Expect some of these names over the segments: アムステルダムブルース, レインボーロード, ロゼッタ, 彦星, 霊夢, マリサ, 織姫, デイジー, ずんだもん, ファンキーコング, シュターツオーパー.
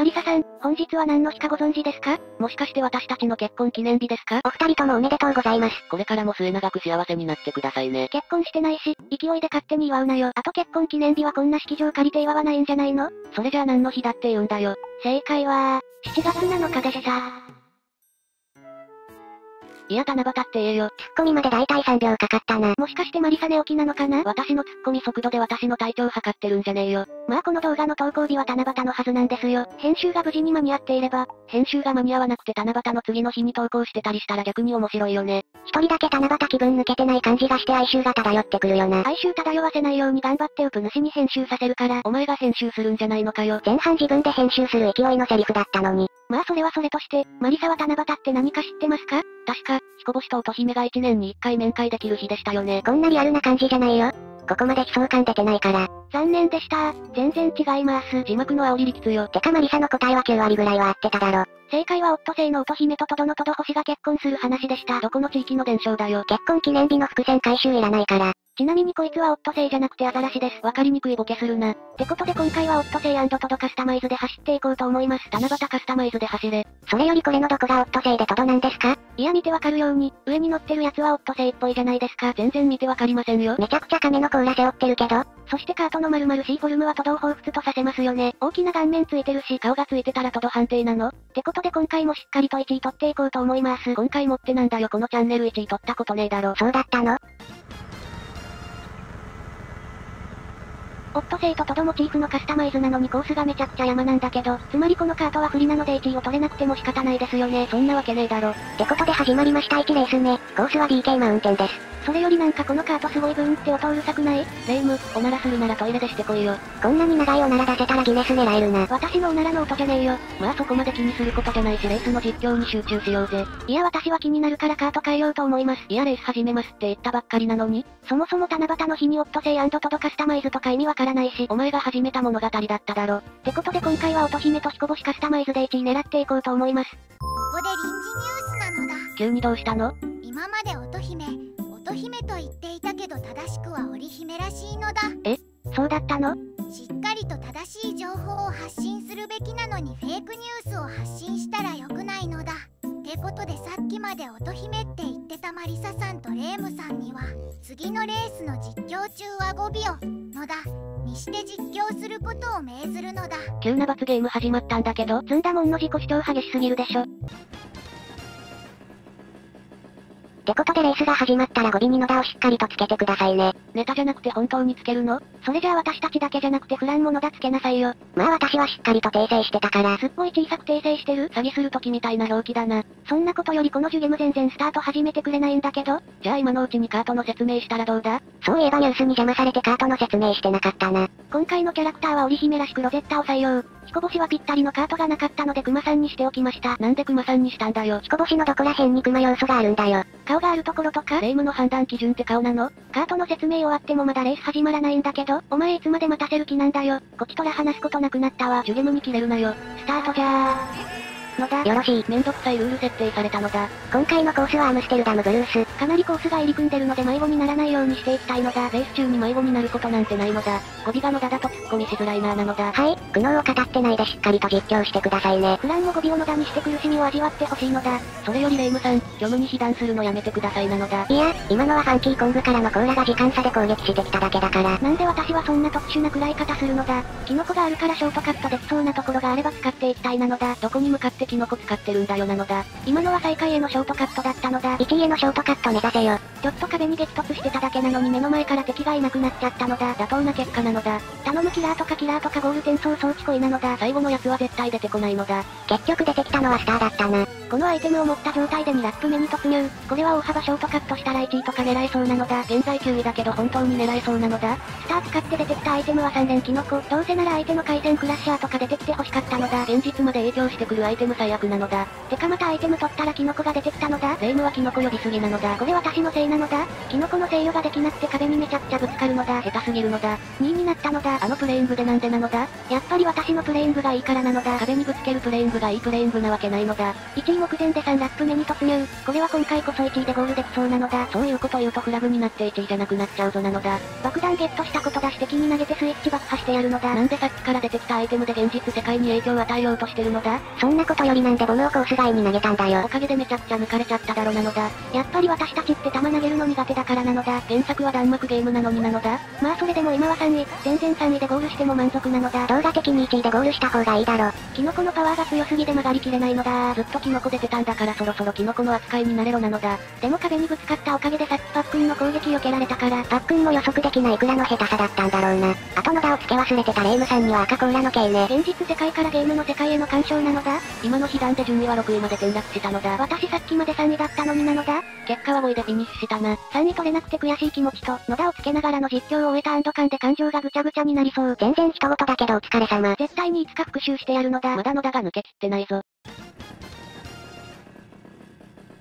マリサさん、本日は何の日かご存知ですか？もしかして私たちの結婚記念日ですか？お二人ともおめでとうございます。これからも末永く幸せになってくださいね。結婚してないし、勢いで勝手に祝うなよ。あと結婚記念日はこんな式場借りて祝わないんじゃないの？それじゃあ何の日だって言うんだよ。正解は、7月7日でした。いや七夕って言えよ。ツッコミまでだいたい3秒かかったな。もしかしてマリサ寝起きなのかな？私のツッコミ速度で私の体調測ってるんじゃねえよ。まあこの動画の投稿日は七夕のはずなんですよ。編集が無事に間に合っていれば。編集が間に合わなくて七夕の次の日に投稿してたりしたら逆に面白いよね。一人だけ七夕気分抜けてない感じがして哀愁が漂ってくるよな。哀愁漂わせないように頑張ってウプ主に編集させるから。お前が編集するんじゃないのかよ。前半自分で編集する勢いのセリフだったのに。まあそれはそれとして、マリサは七夕って何か知ってますか？確か、彦星と乙姫が1年に1回面会できる日でしたよね。こんなリアルな感じじゃないよ。ここまで悲壮感出てないから。残念でした。全然違います。字幕の煽り力強。てかマリサの答えは9割ぐらいは合ってただろ。正解はオットセイの乙姫とトドのトド星が結婚する話でした。どこの地域の伝承だよ。結婚記念日の伏線回収いらないから。ちなみにこいつはオットセイじゃなくてアザラシです。わかりにくいボケするな。ってことで今回はオットセイ&トドカスタマイズで走っていこうと思います。七夕カスタマイズで走れ。それよりこれのどこがオットセイでトドなんですか？いや見てわかるように、上に乗ってるやつはオットセイっぽいじゃないですか。全然見てわかりませんよ。めちゃくちゃ亀の甲羅背負ってるけど。そしてカートの丸々 C フォルムはトドを彷彿とさせますよね。大きな顔面ついてるし、顔がついてたらトド判定なの？ってことで今回もしっかりと1位取っていこうと思います。今回もってなんだよこのチャンネル1位取ったことねえだろ。そうだったの？オットセイとトドモチーフのカスタマイズなのにコースがめちゃくちゃ山なんだけど、つまりこのカートは不利なので1位を取れなくても仕方ないですよね。そんなわけねえだろ。ってことで始まりました1レース目。コースは BK マウンテンです。それよりなんかこのカートすごいブーンって音うるさくない？霊夢、おならするならトイレでしてこいよ。こんなに長いおなら出せたらギネス狙えるな。私のおならの音じゃねえよ。まあそこまで気にすることじゃないしレースの実況に集中しようぜ。いや私は気になるからカート変えようと思います。いやレース始めますって言ったばっかりなのに。そもそも七夕の日にオットセイ&トドカスタマイズとか意味わからないし、お前が始めた物語だっただろ。ってことで今回は乙姫と彦星カスタマイズで1位狙っていこうと思います。ここで臨時ニュースなのだ。急にどうしたの？今まで乙姫と言っていたけど正しくは織姫らしいのだ。え？そうだったの？しっかりと正しい情報を発信するべきなのにフェイクニュースを発信したら良くないのだ。ってことでさっきまで乙姫って言ってたマリサさんと霊夢さんには次のレースの実況中は5秒のだにして実況することを命ずるのだ。急な罰ゲーム始まったんだけど。ずんだもんの自己主張激しすぎるでしょ。ってことでレースが始まったら語尾にのだをしっかりとつけてくださいね。ネタじゃなくて本当につけるの？それじゃあ私たちだけじゃなくてフランものだつけなさいよ。まあ私はしっかりと訂正してたから。すっごい小さく訂正してる？詐欺するときみたいな表記だな。そんなことよりこのジュゲム全然スタート始めてくれないんだけど。じゃあ今のうちにカートの説明したらどうだ？そういえばニュースに邪魔されてカートの説明してなかったな。今回のキャラクターは織姫らしくロゼッタを採用。彦星はぴったりのカートがなかったのでクマさんにしておきました。なんでクマさんにしたんだよ。彦星のどこら辺にクマ要素があるんだよ。顔があるところとか霊夢の判断基準って顔なの？カートの説明終わってもまだレース始まらないんだけど、お前いつまで待たせる気なんだよ。こちとら話すことなくなったわ。ジュゲムに切れるなよ。スタートじゃー。のだ。よろしい。めんどくさいルール設定されたのだ。今回のコースはアムステルダムブルース。かなりコースが入り組んでるので迷子にならないようにしていきたいのだ。レース中に迷子になることなんてないのだ。語尾がのだだとツッコミしづらいなーなのだ。はい。苦悩を語ってないでしっかりと実況してくださいね。フランも語尾をのだにして苦しみを味わってほしいのだ。それより霊夢さん、虚無に被弾するのやめてくださいなのだ。いや、今のはファンキーコングからの甲羅が時間差で攻撃してきただけだから。なんで私はそんな特殊な食らい方するのだ。キノコがあるからショートカットできそうなところがあれば使っていきたいなのだ。どこに向かってキノコ使ってるんだよなのだ。今のは最下位へのショートカットだったのだ。1位へのショートカット目指せよ。ちょっと壁に激突してただけなのに目の前から敵がいなくなっちゃったのだ。妥当な結果なのだ。頼むキラーとかゴールテン装置恋なのだ。最後のやつは絶対出てこないのだ。結局出てきたのはスターだったな。このアイテムを持った状態で2ラップ目に突入。これは大幅ショートカットしたら1位とか狙えそうなのだ。現在9位だけど本当に狙えそうなのだ。スター使って出てきたアイテムは3連キノコ。どうせなら相手の回線クラッシャーとか出てきて欲しかったのだ。現実まで影響してくるアイテムム最悪なのだ。てかまたアイテム取ったらキノコが出てきたのだ。霊夢はキノコ呼びすぎなのだ。これ私のせいなのだ。キノコの制御ができなくて壁にめちゃくちゃぶつかるのだ。下手すぎるのだ。2位になったのだ。あのプレイングでなんでなのだ。やっぱり私のプレイングがいいからなのだ。壁にぶつけるプレイングがいいプレイングなわけないのだ。1位目前で3ラップ目に突入。これは今回こそ1位でゴールできそうなのだ。そういうこと言うとフラグになって1位じゃなくなっちゃうぞなのだ。爆弾ゲットしたことだし敵に投げてスイッチ爆破してやるのだ。なんでさっきから出てきたアイテムで現実世界に影響を与えようとしてるのだ。そんなことよりなんでボムをコース外に投げたんだよ。おかげでめちゃくちゃ抜かれちゃっただろなのだ。やっぱり私たちって弾投げるの苦手だからなのだ。原作は弾幕ゲームなのになのだ。まあそれでも今は3位、全然3位でゴールしても満足なのだ。動画的に1位でゴールした方がいいだろ。キノコのパワーが強すぎで曲がりきれないのだ。ずっとキノコ出てたんだからそろそろキノコの扱いになれろなのだ。でも壁にぶつかったおかげでさっきパックンの攻撃避けられたから、パックンも予測できないくらの下手さだったんだろうな。あとの名を付け忘れてた霊夢さんには赤コーラの系ね。現実世界からゲームの世界への干渉なのだ。今の被弾で順位は6位まで転落したのだ。私さっきまで3位だったのになのだ。結果は5位でフィニッシュしたな。3位取れなくて悔しい気持ちと、野田をつけながらの実況を終えた安堵感で感情がぐちゃぐちゃになりそう。全然人事だけどお疲れ様。絶対にいつか復讐してやるのだ。まだ野田が抜けきってないぞ。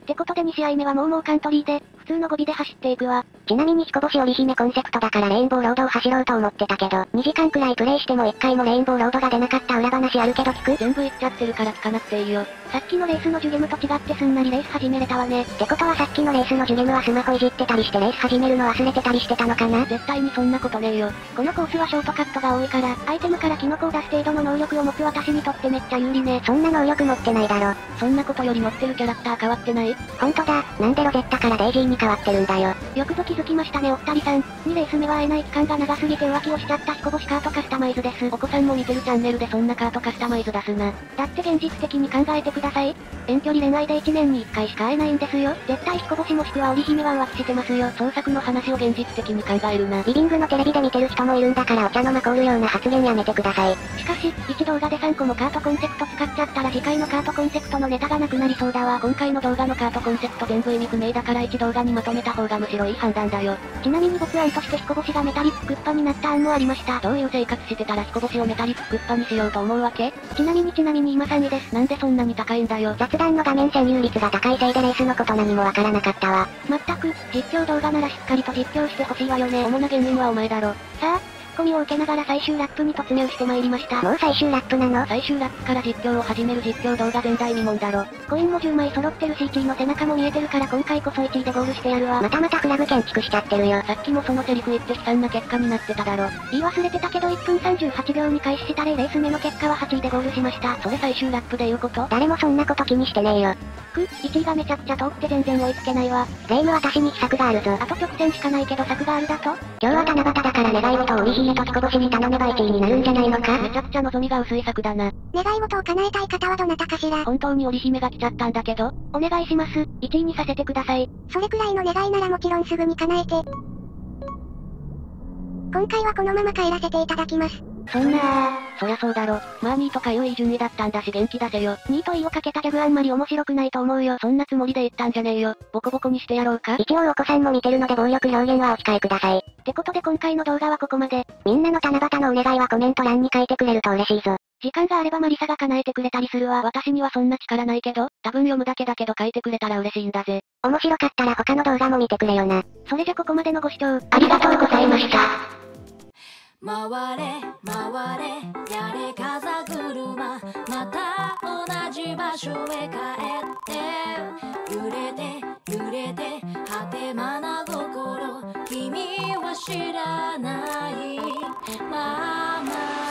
ってことで2試合目はもうカントリーで、普通の語尾で走っていくわ。ちなみに彦星織姫コンセプトだからレインボーロードを走ろうと思ってたけど、2時間くらいプレイしても1回もレインボーロードが出なかった裏話あるけど聞く？全部言っちゃってるから聞かなくていいよ。さっきのレースのジュゲムと違ってすんなりレース始めれたわね。ってことはさっきのレースのジュゲムはスマホいじってたりしてレース始めるの忘れてたりしてたのかな？絶対にそんなことねえよ。このコースはショートカットが多いから、アイテムからキノコを出す程度の能力を持つ私にとってめっちゃ有利ね。そんな能力持ってないだろ。そんなことより持ってるキャラクター変わってない？ほんとだ、なんでロゼッタからデイジーに変わってるんだよ。よくぞ気づきましたねお二人さん。2レース目は会えない期間が長すぎて浮気をしちゃった彦星カートカスタマイズです。お子さんも見てるチャンネルでそんなカートカスタマイズ出すな。だって現実的に考えてください。遠距離恋愛で1年に1回しか会えないんですよ。絶対彦星もしくは織姫は浮気してますよ。創作の話を現実的に考えるな。リビングのテレビで見てる人もいるんだからお茶の間凍るような発言やめてください。しかし、1動画で3個もカートコンセプト使っちゃったら次回のカートコンセプトのネタがなくなりそうだわ。今回の動画のカートコンセプト全部意味不明だから1動画にまとめた方がむしろいい判断だよ。ちなみに没案として彦星がメタリッククッパになった案もありました。どういう生活してたら彦星をメタリッククッパにしようと思うわけ？ちなみに今3位です。なんでそんなに高いんだよ。雑談の画面占有率が高いせいでレースのこと何もわからなかったわ。まったく、実況動画ならしっかりと実況してほしいわよね。主な原因はお前だろ。さあ、ツッコミを受けながら最終ラップに突入してまいりました。もう最終ラップなの？最終ラップから実況を始める実況動画前代未聞だろ。コインも10枚揃ってるし1位の背中も見えてるから今回こそ1位でゴールしてやるわ。またフラグ建築しちゃってるよ。さっきもそのセリフ言って悲惨な結果になってただろ。言い忘れてたけど1分38秒に開始したレース目の結果は8位でゴールしました。それ最終ラップで言うこと？誰もそんなこと気にしてねえよ。1位がめちゃくちゃ遠くて全然追いつけないわ。霊夢私に秘策があるぞ。あと直線しかないけど策があるだと？今日は七夕だから願い事を織姫と彦星に頼めば1位になるんじゃないのか？めちゃくちゃ望みが薄い策だな。願い事を叶えたい方はどなたかしら。本当に織姫が来ちゃったんだけど、お願いします。1位にさせてください。それくらいの願いならもちろんすぐに叶えて。今回はこのまま帰らせていただきます。そんなそりゃそうだろ。まあ2位とか良い順位だったんだし元気出せよ。2位と E をかけたギャグあんまり面白くないと思うよ。そんなつもりで言ったんじゃねえよ。ボコボコにしてやろうか。一応お子さんも見てるので暴力表現はお控えください。ってことで今回の動画はここまで。みんなの七夕のお願いはコメント欄に書いてくれると嬉しいぞ。時間があればマリサが叶えてくれたりするわ。私にはそんな力ないけど、多分読むだけだけど書いてくれたら嬉しいんだぜ。面白かったら他の動画も見てくれよな。それじゃここまでのご視聴ありがとうございました。回れ回れやれ風車、また同じ場所へ帰って揺れて揺れて果て間な心君は知らない、まあ